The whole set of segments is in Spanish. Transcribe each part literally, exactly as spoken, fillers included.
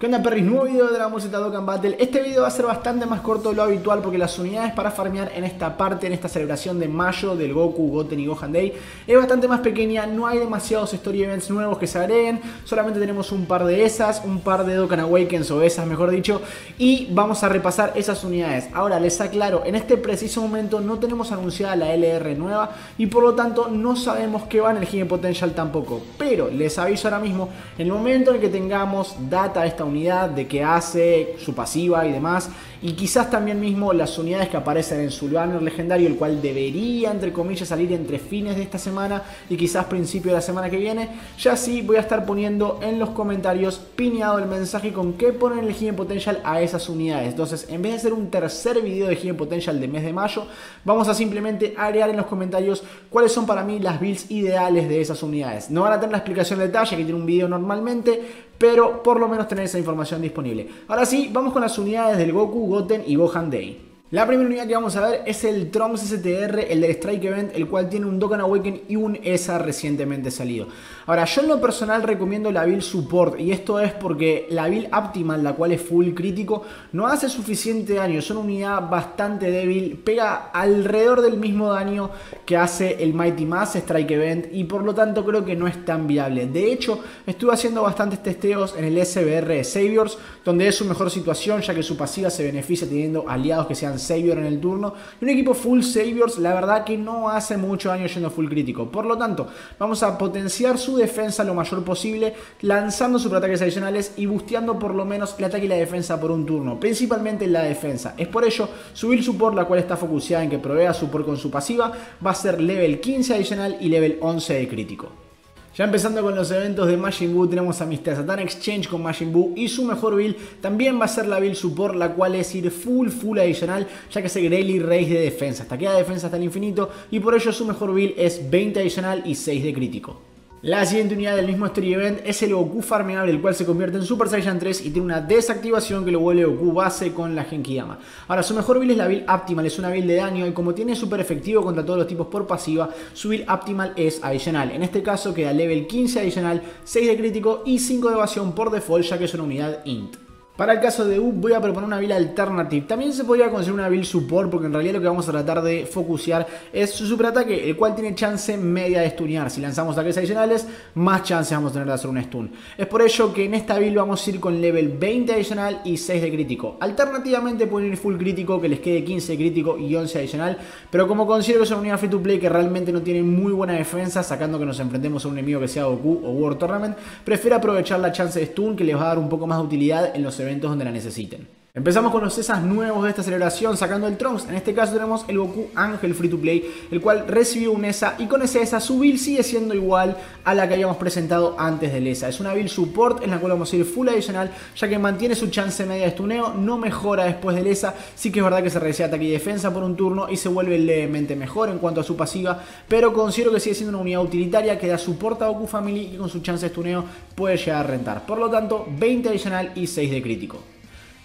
¿Qué onda, perris? Nuevo video de Dragon Ball Z Dokkan Battle. Este video va a ser bastante más corto de lo habitual porque las unidades para farmear en esta parte, en esta celebración de mayo del Goku, Goten y Gohan Day, es bastante más pequeña. No hay demasiados Story Events nuevos que se agreguen. Solamente tenemos un par de esas, un par de Dokkan Awakens o esas, mejor dicho. Y vamos a repasar esas unidades. Ahora, les aclaro, en este preciso momento no tenemos anunciada la L R nueva y por lo tanto no sabemos qué va en el Hidden Potential tampoco. Pero les aviso ahora mismo, en el momento en el que tengamos data de esta unidad, unidad, de qué hace, su pasiva y demás, y quizás también mismo las unidades que aparecen en su banner legendario, el cual debería, entre comillas, salir entre fines de esta semana y quizás principio de la semana que viene. Ya sí voy a estar poniendo en los comentarios piñado el mensaje con qué ponen el Hidden Potential a esas unidades. Entonces, en vez de hacer un tercer video de Hidden Potential de mes de mayo, vamos a simplemente agregar en los comentarios cuáles son para mí las builds ideales de esas unidades. No van a tener la explicación de detalle que tiene un video normalmente, pero por lo menos tener esa información disponible. Ahora sí, vamos con las unidades del Goku, Goten y Gohan Day. La primera unidad que vamos a ver es el Trunks S T R, el del Strike Event, el cual tiene un Dokkan Awaken y un E S A recientemente salido. Ahora, yo en lo personal recomiendo la build Support, y esto es porque la build Optimal, la cual es full crítico, no hace suficiente daño. Es una unidad bastante débil, pega alrededor del mismo daño que hace el Mighty Mass Strike Event, y por lo tanto creo que no es tan viable. De hecho, estuve haciendo bastantes testeos en el S B R de Saviors, donde es su mejor situación, ya que su pasiva se beneficia teniendo aliados que sean Savior en el turno, y un equipo full Saviors la verdad que no hace mucho daño yendo full crítico. Por lo tanto, vamos a potenciar su defensa lo mayor posible, lanzando superataques adicionales y busteando por lo menos el ataque y la defensa por un turno, principalmente la defensa. Es por ello, subir support, la cual está focuseada en que provea support con su pasiva, va a ser level quince adicional y level once de crítico. Ya empezando con los eventos de Majin Buu, tenemos amistad Satan Exchange con Majin Buu, y su mejor build también va a ser la build Support, la cual es ir full full adicional, ya que es el Greely Res de defensa, hasta que la defensa hasta el infinito, y por ello su mejor build es veinte adicional y seis de crítico. La siguiente unidad del mismo Story Event es el Goku farmeable, el cual se convierte en Super Saiyan tres y tiene una desactivación que lo vuelve Goku base con la Genki Dama. Ahora, su mejor build es la build Optimal, es una build de daño, y como tiene super efectivo contra todos los tipos por pasiva, su build Optimal es adicional. En este caso queda level quince adicional, seis de crítico y cinco de evasión por default, ya que es una unidad I N T. Para el caso de U, voy a proponer una build alternativa. También se podría conseguir una build support, porque en realidad lo que vamos a tratar de focusear es su superataque, el cual tiene chance media de stunear. Si lanzamos ataques adicionales, más chances vamos a tener de hacer un stun. Es por ello que en esta build vamos a ir con level veinte adicional y seis de crítico. Alternativamente pueden ir full crítico, que les quede quince de crítico y once adicional, pero como considero que es una unidad free to play que realmente no tiene muy buena defensa, sacando que nos enfrentemos a un enemigo que sea Goku o World Tournament, prefiero aprovechar la chance de stun, que les va a dar un poco más de utilidad en los eventos donde la necesiten. Empezamos con los E S As nuevos de esta celebración, sacando el Trunks. En este caso tenemos el Goku Angel Free to Play, el cual recibió un E S A, y con ese E S A su build sigue siendo igual a la que habíamos presentado antes del E S A. Es una build support en la cual vamos a ir full adicional, ya que mantiene su chance media de stuneo, no mejora después del E S A. Sí que es verdad que se reduce ataque y defensa por un turno y se vuelve levemente mejor en cuanto a su pasiva, pero considero que sigue siendo una unidad utilitaria que da soporte a Goku Family y con su chance de stuneo puede llegar a rentar. Por lo tanto, veinte adicional y seis de crítico.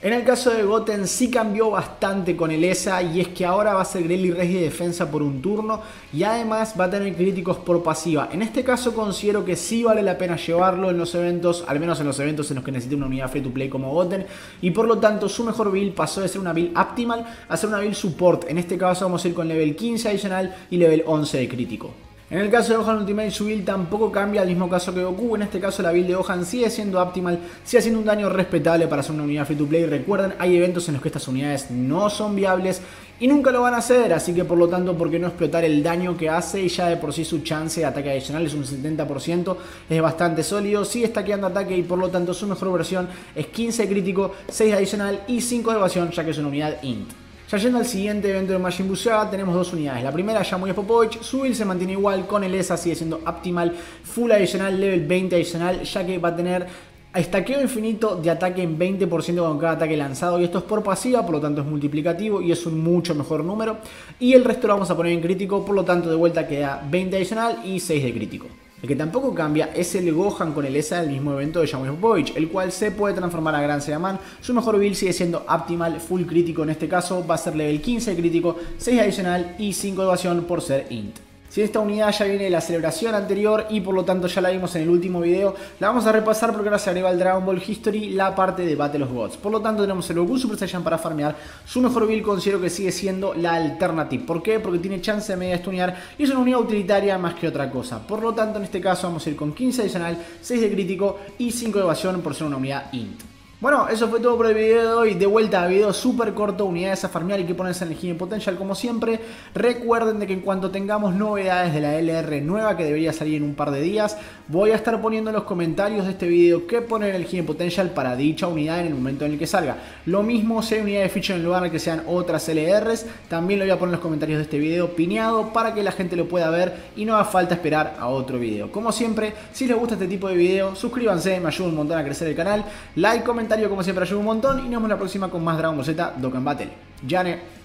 En el caso de Goten sí cambió bastante con el E S A, y es que ahora va a ser Greely Res de defensa por un turno, y además va a tener críticos por pasiva. En este caso considero que sí vale la pena llevarlo en los eventos, al menos en los eventos en los que necesite una unidad free to play como Goten, y por lo tanto su mejor build pasó de ser una build Optimal a ser una build Support. En este caso vamos a ir con level quince adicional y level once de crítico. En el caso de Gohan Ultimate, su build tampoco cambia, al mismo caso que Goku. En este caso la build de Gohan sigue siendo Optimal, sigue siendo un daño respetable para ser una unidad free to play. Recuerden, hay eventos en los que estas unidades no son viables y nunca lo van a hacer, así que por lo tanto, ¿por qué no explotar el daño que hace? Y ya de por sí su chance de ataque adicional es un setenta por ciento, es bastante sólido, sigue stackeando ataque, y por lo tanto su mejor versión es quince de crítico, seis de adicional y cinco de evasión, ya que es una unidad I N T. Ya yendo al siguiente evento de Majin Buu, tenemos dos unidades. La primera ya muy Popovich, su build se mantiene igual, con el E S A sigue siendo Optimal, full adicional, level veinte adicional, ya que va a tener estaqueo infinito de ataque en veinte por ciento con cada ataque lanzado, y esto es por pasiva, por lo tanto es multiplicativo y es un mucho mejor número. Y el resto lo vamos a poner en crítico, por lo tanto de vuelta queda veinte adicional y seis de crítico. El que tampoco cambia es el Gohan con el E S A del mismo evento de Shaman of Void, el cual se puede transformar a Gran Seaman. Su mejor build sigue siendo Optimal, full crítico en este caso, va a ser level quince crítico, seis adicional y cinco de evasión por ser I N T. Si esta unidad ya viene de la celebración anterior y por lo tanto ya la vimos en el último video, la vamos a repasar porque ahora se agrega al Dragon Ball History la parte de Battle of Gods. Por lo tanto tenemos el Goku Super Saiyan para farmear. Su mejor build considero que sigue siendo la Alternative. ¿Por qué? Porque tiene chance de media stunear y es una unidad utilitaria más que otra cosa. Por lo tanto en este caso vamos a ir con quince adicional, seis de crítico y cinco de evasión por ser una unidad I N T. Bueno, eso fue todo por el video de hoy. De vuelta, video súper corto, unidades a farmear y que ponerse en el Hidden Potential como siempre. Recuerden de que en cuanto tengamos novedades de la L R nueva, que debería salir en un par de días, voy a estar poniendo en los comentarios de este video qué poner en el Hidden Potential para dicha unidad en el momento en el que salga. Lo mismo si hay unidades de feature en lugar de que sean otras L Rs, también lo voy a poner en los comentarios de este video pineado para que la gente lo pueda ver y no haga falta esperar a otro video. Como siempre, si les gusta este tipo de video, suscríbanse, me ayuda un montón a crecer el canal. Like, comenten, como siempre ayuda un montón y nos vemos la próxima con más Dragon Ball Z Dokkan Battle. ¡Yane!